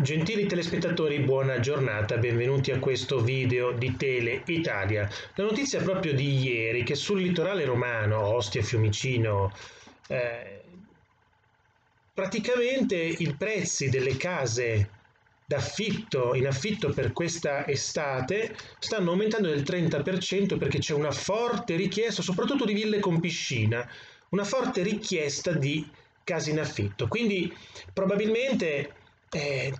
Gentili telespettatori, buona giornata, benvenuti a questo video di Tele Italia. La notizia proprio di ieri che sul litorale romano, Ostia, Fiumicino, praticamente i prezzi delle case d'affitto in affitto per questa estate stanno aumentando del 30% perché c'è una forte richiesta, soprattutto di ville con piscina, una forte richiesta di case in affitto. Quindi probabilmente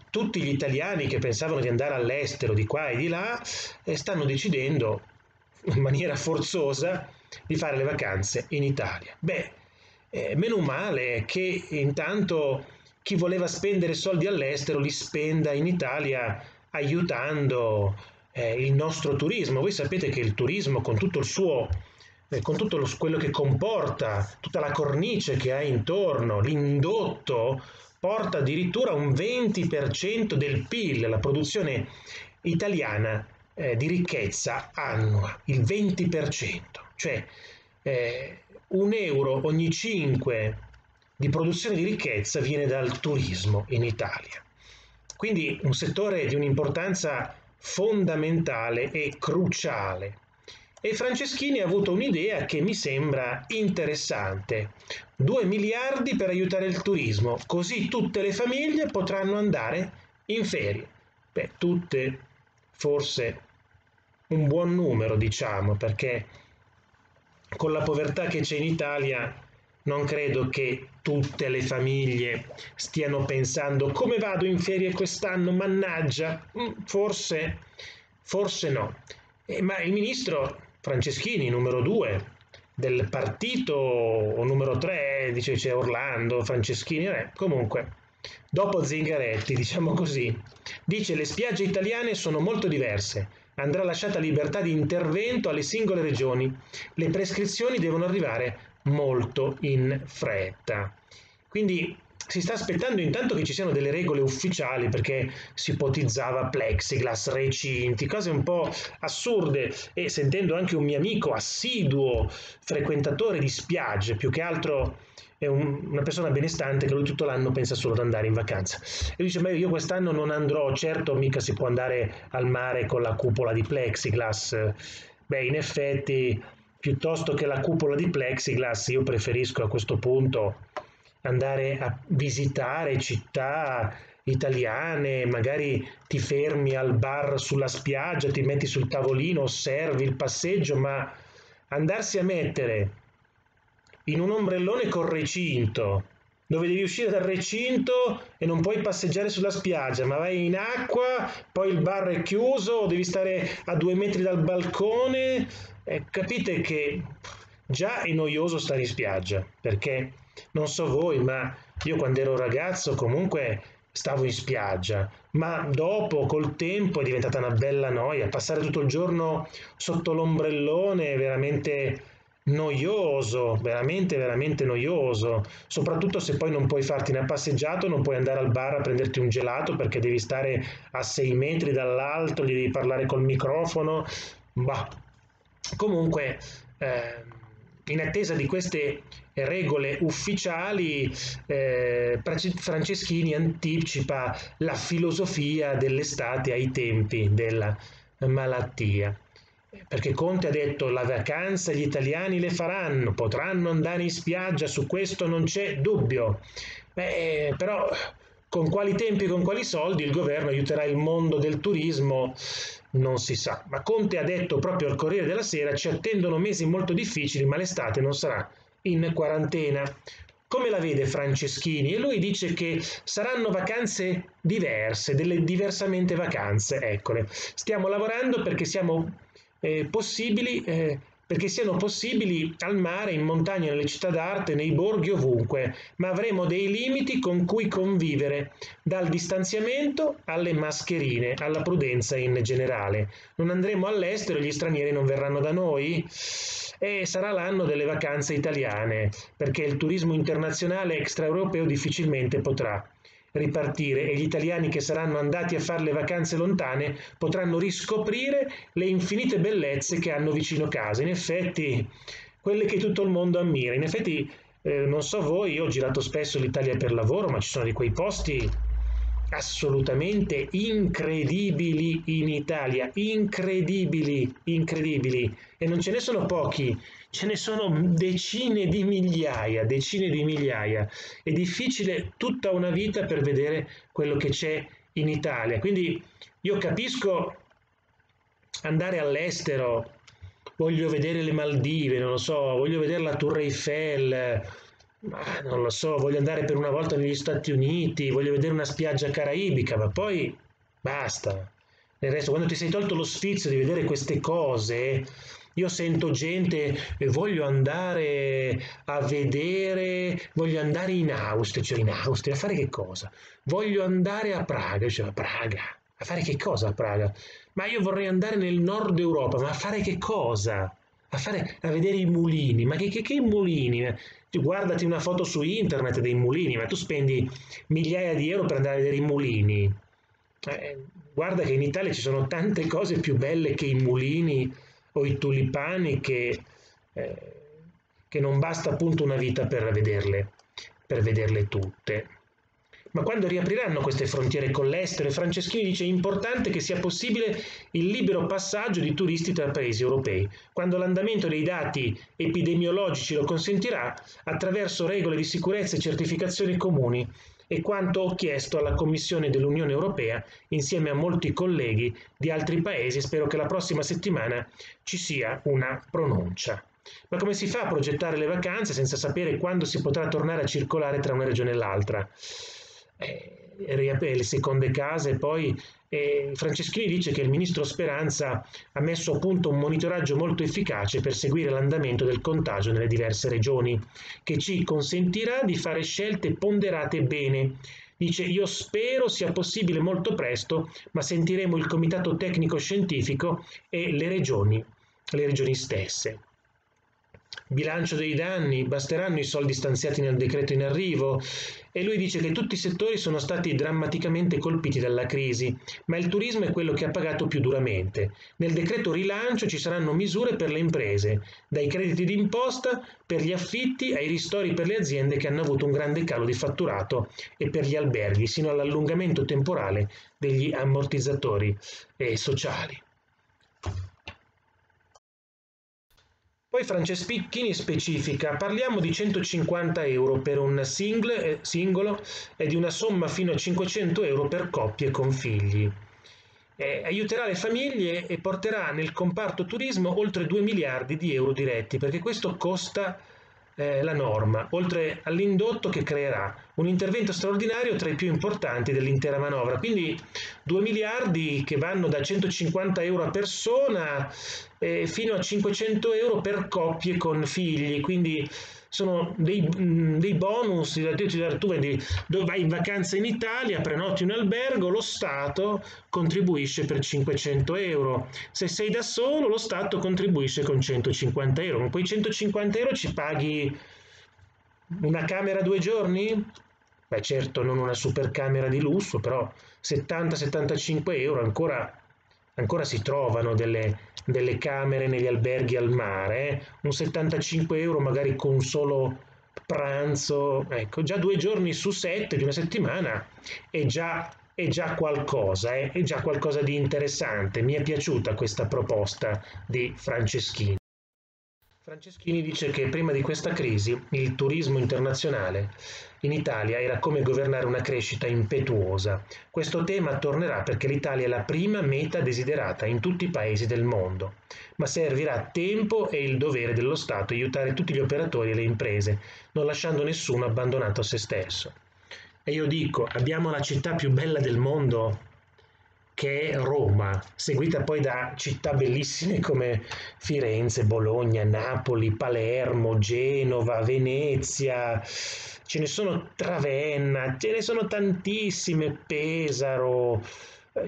tutti gli italiani che pensavano di andare all'estero di qua e di là stanno decidendo in maniera forzosa di fare le vacanze in Italia. Beh, meno male che intanto chi voleva spendere soldi all'estero li spenda in Italia aiutando il nostro turismo. Voi sapete che il turismo, con tutto il suo quello che comporta, tutta la cornice che ha intorno, l'indotto, porta addirittura un 20% del PIL, la produzione italiana di ricchezza annua, il 20%. Cioè un euro ogni 5 di produzione di ricchezza viene dal turismo in Italia. Quindi un settore di un'importanza fondamentale e cruciale. E Franceschini ha avuto un'idea che mi sembra interessante. 2 miliardi per aiutare il turismo, così tutte le famiglie potranno andare in ferie. Beh, tutte, forse un buon numero, diciamo, perché con la povertà che c'è in Italia non credo che tutte le famiglie stiano pensando come vado in ferie quest'anno, mannaggia, forse no. Ma il ministro Franceschini, numero 2 del partito, o numero 3, dice c'è Orlando, Franceschini, comunque, dopo Zingaretti, diciamo così, dice le spiagge italiane sono molto diverse, andrà lasciata libertà di intervento alle singole regioni, le prescrizioni devono arrivare molto in fretta. Quindi si sta aspettando intanto che ci siano delle regole ufficiali, perché si ipotizzava plexiglass, recinti, cose un po' assurde, e sentendo anche un mio amico assiduo frequentatore di spiagge, più che altro è una persona benestante che lui tutto l'anno pensa solo ad andare in vacanza, e dice ma io quest'anno non andrò, certo mica si può andare al mare con la cupola di plexiglass. Beh, in effetti piuttosto che la cupola di plexiglass io preferisco a questo punto andare a visitare città italiane, magari ti fermi al bar sulla spiaggia, ti metti sul tavolino, osservi il passeggio, ma andarsi a mettere in un ombrellone col recinto, dove devi uscire dal recinto e non puoi passeggiare sulla spiaggia, ma vai in acqua, poi il bar è chiuso, devi stare a 2 metri dal balcone, capite che già è noioso stare in spiaggia, perché non so voi, ma io quando ero ragazzo comunque stavo in spiaggia, ma dopo col tempo è diventata una bella noia, passare tutto il giorno sotto l'ombrellone è veramente noioso, veramente noioso, soprattutto se poi non puoi farti una passeggiata, non puoi andare al bar a prenderti un gelato perché devi stare a 6 metri dall'altro, devi parlare col microfono, bah. Comunque in attesa di queste regole ufficiali, Franceschini anticipa la filosofia dell'estate ai tempi della malattia. Perché Conte ha detto la vacanza gli italiani le faranno, potranno andare in spiaggia, su questo non c'è dubbio. Beh, però con quali tempi e con quali soldi il governo aiuterà il mondo del turismo non si sa. Ma Conte ha detto proprio al Corriere della Sera ci attendono mesi molto difficili, ma l'estate non sarà in quarantena. Come la vede Franceschini? E lui dice che saranno vacanze diverse, delle diversamente vacanze, eccole. Stiamo lavorando perché siano possibili al mare, in montagna, nelle città d'arte, nei borghi, ovunque, ma avremo dei limiti con cui convivere, dal distanziamento alle mascherine, alla prudenza in generale. Non andremo all'estero, gli stranieri non verranno da noi? E sarà l'anno delle vacanze italiane, perché il turismo internazionale extraeuropeo difficilmente potrà ripartire e gli italiani che saranno andati a fare le vacanze lontane potranno riscoprire le infinite bellezze che hanno vicino casa, in effetti quelle che tutto il mondo ammira. In effetti non so voi, io ho girato spesso l'Italia per lavoro, ma ci sono di quei posti assolutamente incredibili in Italia, incredibili, e non ce ne sono pochi, ce ne sono decine di migliaia, è difficile tutta una vita per vedere quello che c'è in Italia. Quindi io capisco andare all'estero, voglio vedere le Maldive, non lo so, voglio vedere la Torre Eiffel, ma non lo so, voglio andare per una volta negli Stati Uniti, voglio vedere una spiaggia caraibica, ma poi basta. Nel resto, quando ti sei tolto lo sfizio di vedere queste cose, io sento gente, voglio andare a vedere, voglio andare in Austria, cioè in Austria, a fare che cosa? Voglio andare a Praga, cioè a Praga, a fare che cosa a Praga? Ma io vorrei andare nel nord Europa, ma a fare che cosa? A vedere i mulini, ma che mulini? Guardati una foto su internet dei mulini, ma tu spendi migliaia di euro per andare a vedere i mulini. Guarda che in Italia ci sono tante cose più belle che i mulini o i tulipani che non basta appunto una vita per vederle tutte. Ma quando riapriranno queste frontiere con l'estero? Franceschini dice: è importante che sia possibile il libero passaggio di turisti tra paesi europei, quando l'andamento dei dati epidemiologici lo consentirà, attraverso regole di sicurezza e certificazioni comuni. È quanto ho chiesto alla Commissione dell'Unione Europea insieme a molti colleghi di altri paesi. Spero che la prossima settimana ci sia una pronuncia. Ma come si fa a progettare le vacanze senza sapere quando si potrà tornare a circolare tra una regione e l'altra? Le seconde case, poi Franceschini dice che il ministro Speranza ha messo a punto un monitoraggio molto efficace per seguire l'andamento del contagio nelle diverse regioni, che ci consentirà di fare scelte ponderate bene. Dice: io spero sia possibile molto presto, ma sentiremo il comitato tecnico scientifico e le regioni stesse. Bilancio dei danni, basteranno i soldi stanziati nel decreto in arrivo? E lui dice che tutti i settori sono stati drammaticamente colpiti dalla crisi, ma il turismo è quello che ha pagato più duramente. Nel decreto rilancio ci saranno misure per le imprese, dai crediti d'imposta per gli affitti ai ristori per le aziende che hanno avuto un grande calo di fatturato e per gli alberghi, sino all'allungamento temporale degli ammortizzatori sociali. Poi Franceschini specifica: parliamo di 150 euro per un singolo e di una somma fino a 500 euro per coppie con figli. Aiuterà le famiglie e porterà nel comparto turismo oltre 2 miliardi di euro diretti, perché questo costa la norma, oltre all'indotto che creerà un intervento straordinario tra i più importanti dell'intera manovra. Quindi 2 miliardi che vanno da 150 euro a persona fino a 500 euro per coppie con figli, quindi sono dei bonus. Tu vai in vacanza in Italia, prenoti un albergo, lo Stato contribuisce per 500 euro, se sei da solo lo Stato contribuisce con 150 euro, con quei 150 euro ci paghi una camera 2 giorni? Beh certo, non una super camera di lusso, però 70-75 euro ancora si trovano delle camere negli alberghi al mare, un 75 euro magari con solo pranzo, ecco, già 2 giorni su 7 di una settimana è già qualcosa, è già qualcosa di interessante. Mi è piaciuta questa proposta di Franceschini. Franceschini dice che prima di questa crisi il turismo internazionale in Italia era come governare una crescita impetuosa. Questo tema tornerà perché l'Italia è la prima meta desiderata in tutti i paesi del mondo, ma servirà tempo e il dovere dello Stato aiutare tutti gli operatori e le imprese, non lasciando nessuno abbandonato a se stesso. E io dico, abbiamo la città più bella del mondo, che è Roma, seguita poi da città bellissime come Firenze, Bologna, Napoli, Palermo, Genova, Venezia, ce ne sono, Ravenna, ce ne sono tantissime, Pesaro,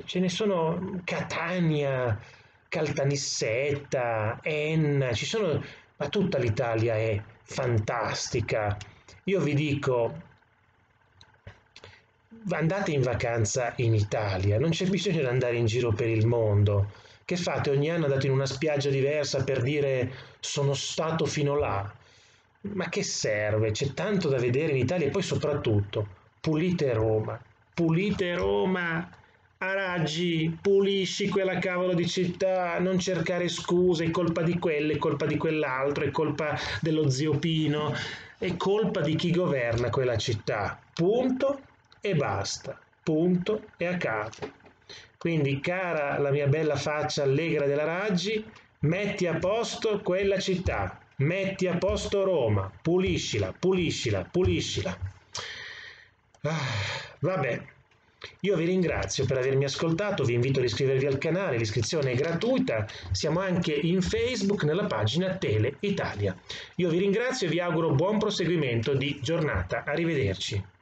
ce ne sono, Catania, Caltanissetta, Enna, ci sono, ma tutta l'Italia è fantastica. Io vi dico, andate in vacanza in Italia, non c'è bisogno di andare in giro per il mondo. Che fate? Ogni anno andate in una spiaggia diversa per dire sono stato fino là. Ma che serve? C'è tanto da vedere in Italia e poi soprattutto pulite Roma, pulite Roma, a Raggi pulisci quella cavolo di città, non cercare scuse, è colpa di quello, è colpa di quell'altro, è colpa dello zio Pino, è colpa di chi governa quella città, punto e basta, punto e a capo. Quindi, cara la mia bella faccia allegra della Raggi, metti a posto quella città, metti a posto Roma, puliscila, puliscila, puliscila. Vabbè. Io vi ringrazio per avermi ascoltato, vi invito ad iscrivervi al canale, l'iscrizione è gratuita, siamo anche in Facebook nella pagina Tele Italia. Io vi ringrazio e vi auguro buon proseguimento di giornata, arrivederci.